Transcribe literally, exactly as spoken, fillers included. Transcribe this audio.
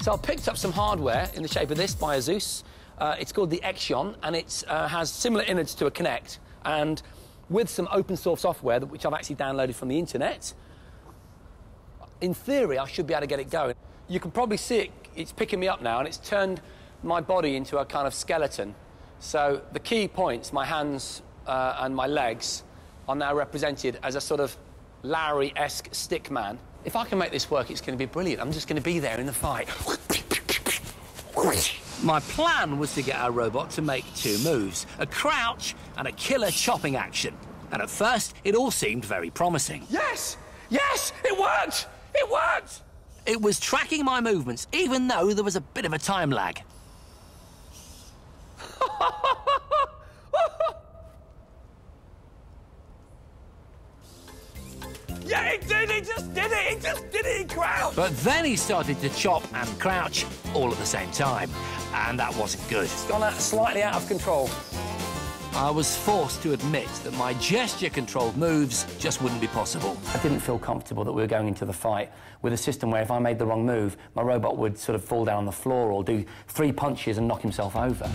So I picked up some hardware in the shape of this by Asus. Uh, it's called the Exion, and it uh, has similar innards to a Kinect, and with some open source software, which I've actually downloaded from the internet, in theory, I should be able to get it going. You can probably see it, it's picking me up now, and it's turned my body into a kind of skeleton. So the key points, my hands uh, and my legs, are now represented as a sort of Larry-esque stick man. If I can make this work, it's going to be brilliant. I'm just going to be there in the fight. My plan was to get our robot to make two moves, a crouch and a killer chopping action. And at first, it all seemed very promising. Yes! Yes! It worked! It worked! It was tracking my movements, even though there was a bit of a time lag. Yeah, it did! It just did it! It just did it! It crouched! But then he started to chop and crouch all at the same time, and that wasn't good. It's gone out, slightly out of control. I was forced to admit that my gesture-controlled moves just wouldn't be possible. I didn't feel comfortable that we were going into the fight with a system where if I made the wrong move, my robot would sort of fall down on the floor or do three punches and knock himself over.